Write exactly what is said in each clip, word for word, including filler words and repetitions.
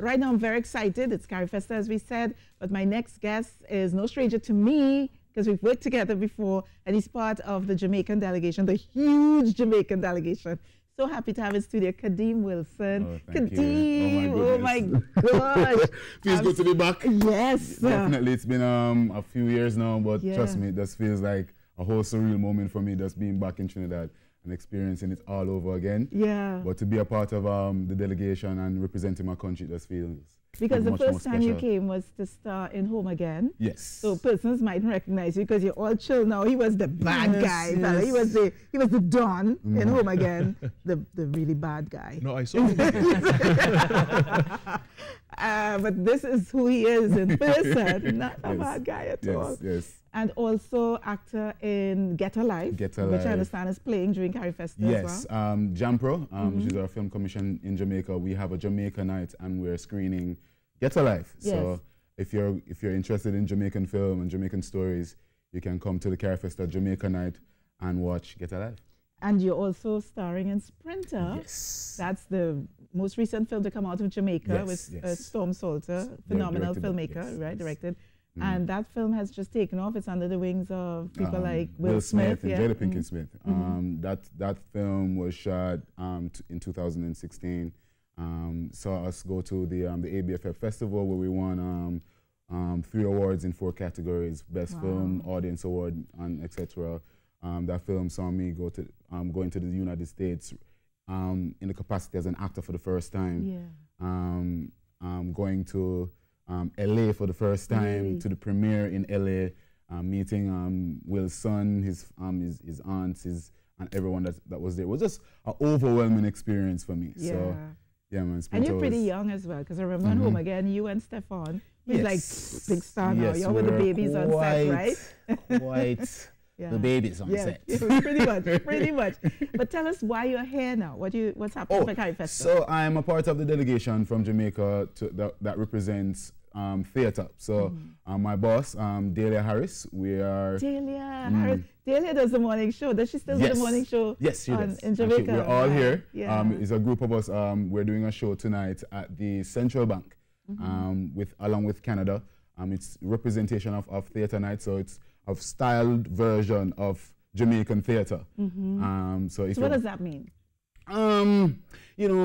Right now, I'm very excited. It's CARIFESTA, as we said, but my next guest is no stranger to me because we've worked together before, and he's part of the Jamaican delegation, the huge Jamaican delegation. So happy to have in studio Kadeem Wilson. Oh, Kadeem, oh my, oh my gosh. Feels um, good to be back. Yes. Definitely, it's been um, a few years now, but yeah. Trust me, this feels like a whole surreal moment for me, just being back in Trinidad and experiencing it all over again. Yeah. But to be a part of um, the delegation and representing my country, that's feels Because the first time you came was to star in Home Again. Yes. So persons mightn't recognize you because you're all chill now. He was the bad yes, guy. Yes. He was the he was the Don mm. in Home Again, the the really bad guy. No, I saw him. uh, but this is who he is in person, not a yes. bad guy at yes, all. Yes. And also actor in Ghett'a Life, Ghett'a which Life. I understand is playing during CARIFESTA yes, as well. Yes, um, Jampro, um, mm-hmm. which is our film commission in Jamaica. We have a Jamaica night and we're screening Ghett'a Life. Yes. So if you're if you're interested in Jamaican film and Jamaican stories, you can come to the CARIFESTA Jamaica night and watch Ghett'a Life. And you're also starring in Sprinter. Yes. That's the most recent film to come out of Jamaica yes, with yes. Uh, Storm Salter, phenomenal filmmaker, yes, right, yes. directed. Mm. And that film has just taken off. It's under the wings of people um, like Will, Will Smith, Smith and yeah. Jada Pinkett mm-hmm. Smith. Um, mm-hmm. That that film was shot um, t in two thousand sixteen. Um, saw us go to the um, the A B F F festival where we won um, um, three awards in four categories: best wow. film, audience award, and et cetera. Um, that film saw me go to um, going to the United States um, in the capacity as an actor for the first time. Yeah. Um, um, going to Um, L A for the first time, really? To the premiere in L A, uh, meeting um, Will's son, his, um, his, his aunts, his, and everyone that, that was there. It was just an overwhelming experience for me. Yeah. So, yeah, man. And you're pretty young as well, because I remember mm-hmm. Home Again, you and Stefan, he's yes. like big star now. Yes, you're with the babies on set, right? Quite yeah. the babies on yeah. set. Yeah, pretty much, pretty much. But tell us why you're here now. What you, what's happening oh, for CARIFESTA? So I'm a part of the delegation from Jamaica to that, that represents Um, theater. So mm-hmm. um, my boss, um, Delia Harris, we are... Delia mm. Harris. Delia does the morning show. Does she still yes. do the morning show? Yes, she on, does. In Jamaica. She, we're all right. here. Yeah. Um, it's a group of us. Um, we're doing a show tonight at the Central Bank mm-hmm. um, with along with Canada. Um, it's representation of, of theater night. So it's a styled version of Jamaican theater. Mm-hmm. um, so if so what does that mean? Um, you know,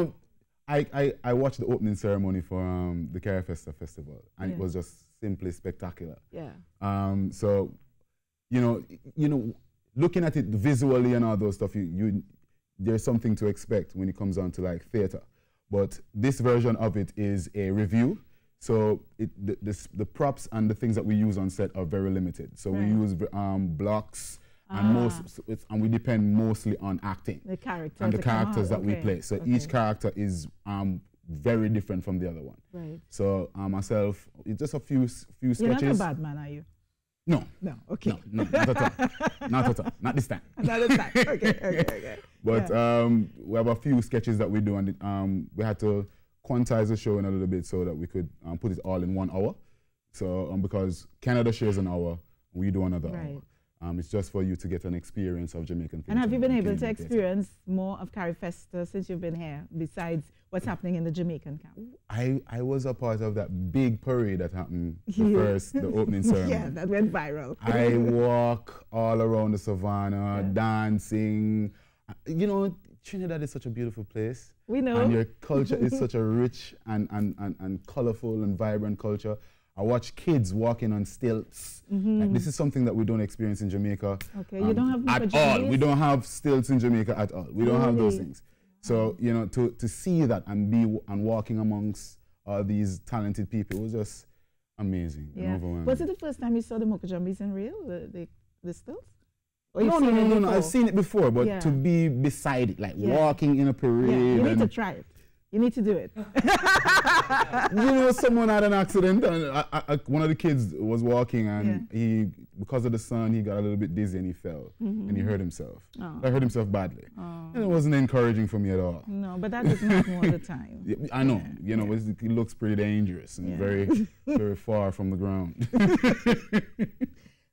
I, I, I watched the opening ceremony for um, the CARIFESTA Festival, and yeah. it was just simply spectacular. Yeah. Um, so, you know, you know, looking at it visually and all those stuff, you, you, there's something to expect when it comes down to like theater. But this version of it is a review, so it, the, the, the props and the things that we use on set are very limited. So right. we use um, blocks. And, ah. most, so it's, and we depend mostly on acting the characters and the characters that okay. we play. So okay. each character is um, very different from the other one. Right. So um, myself, it's just a few few sketches. You're not a bad man, are you? No. No, okay. No, no not at all. Not at all. Not this time. Not this time. Okay, okay, okay. But yeah. um, we have a few sketches that we do, and it, um, we had to quantize the show in a little bit so that we could um, put it all in one hour. So um, because Canada shares an hour, we do another right. hour. Um, it's just for you to get an experience of Jamaican theater. And have you been able to experience theater. more of CARIFESTA since you've been here, besides what's happening in the Jamaican camp? I, I was a part of that big parade that happened the yeah. first, the opening ceremony. Yeah, that went viral. I walk all around the savannah, yeah. dancing. You know, Trinidad is such a beautiful place. We know. And your culture is such a rich and, and, and, and colorful and vibrant culture. I watch kids walking on stilts. Mm-hmm. Like, this is something that we don't experience in Jamaica. Okay, um, you don't have at all. We don't have stilts in Jamaica at all. We don't really? have those things. So you know, to to see that and be w and walking amongst all uh, these talented people was just amazing. Yeah. And overwhelming. Was it the first time you saw the Moko Jumbies in real, the the, the stilts? Or no, no, no, no, no. I've seen it before, but yeah. to be beside it, like yeah. walking in a parade. Yeah. You need to try it. You need to do it. You know, someone had an accident, and I, I, I, one of the kids was walking, and yeah. he, because of the sun, he got a little bit dizzy and he fell, mm-hmm. and he hurt himself. Oh. I hurt himself badly, oh. and it wasn't encouraging for me at all. No, but that doesn't happen all the time. Yeah, I know. Yeah. You know, yeah. it's, it looks pretty dangerous and yeah. very, very far from the ground.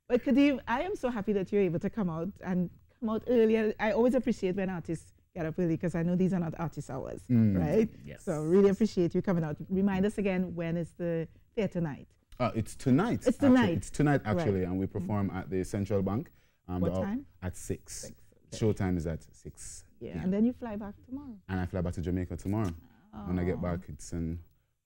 But Kadeem, I am so happy that you're able to come out and come out earlier. I always appreciate when artists get up early because I know these are not artist hours, mm. right? Yes. So really appreciate you coming out. Remind us again, when is the theatre night? Uh, it's tonight. It's tonight. Actually. It's tonight, actually, right. and we perform mm-hmm. at the Central Bank. Um, what time? At six. six okay. Show time is at six. Yeah. yeah, and then you fly back tomorrow. And I fly back to Jamaica tomorrow. Oh. When I get back, it's a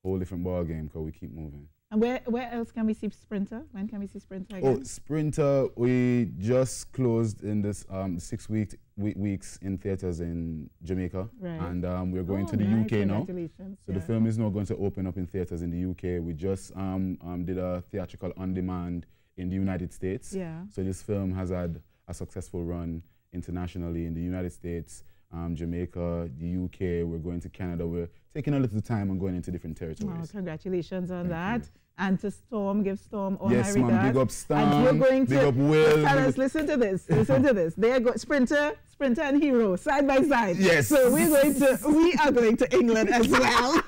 whole different ball game because we keep moving. And where, where else can we see Sprinter? When can we see Sprinter again? Oh, Sprinter, we just closed in this um, six week, we weeks in theaters in Jamaica. Right. And um, we're going oh, to the right. U K now. So yeah. the film is not going to open up in theaters in the U K. We just um, um, did a theatrical on demand in the United States. Yeah. So this film has had a successful run internationally in the United States, um, Jamaica, the U K. We're going to Canada. We're taking a little time and going into different territories. Wow, congratulations on Thank that. You. And to Storm, give Storm all yes, my regards. Yes, big up Storm. And you're going big to, up Will. Fellas, listen to this, listen to this. They are go Sprinter, Sprinter and Hero, side by side. Yes. So we're going to, we are going to England as well.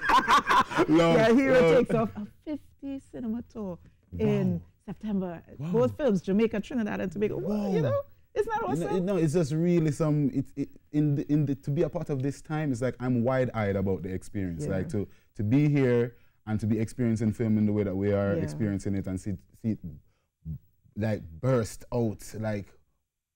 Love, yeah, Hero love. takes off a fifty cinema tour wow. in September. Wow. Both films, Jamaica, Trinidad and Tobago, wow. you know? It's not awesome. It, no, it's just really some. It, it in the, in the, to be a part of this time. It's like I'm wide-eyed about the experience. Yeah. Like to to be here and to be experiencing film in the way that we are yeah. experiencing it and see see it like burst out. Like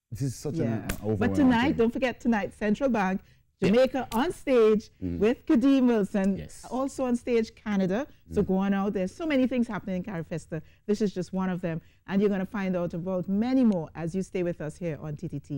this is such yeah. an overwhelming. But tonight, thing. Don't forget tonight, Central Bank, Jamaica yeah. on stage mm. with Kadeem Wilson. Yes. Also on stage, Canada. Mm. So go on out. There's so many things happening in CARIFESTA. This is just one of them. And you're going to find out about many more as you stay with us here on T T T.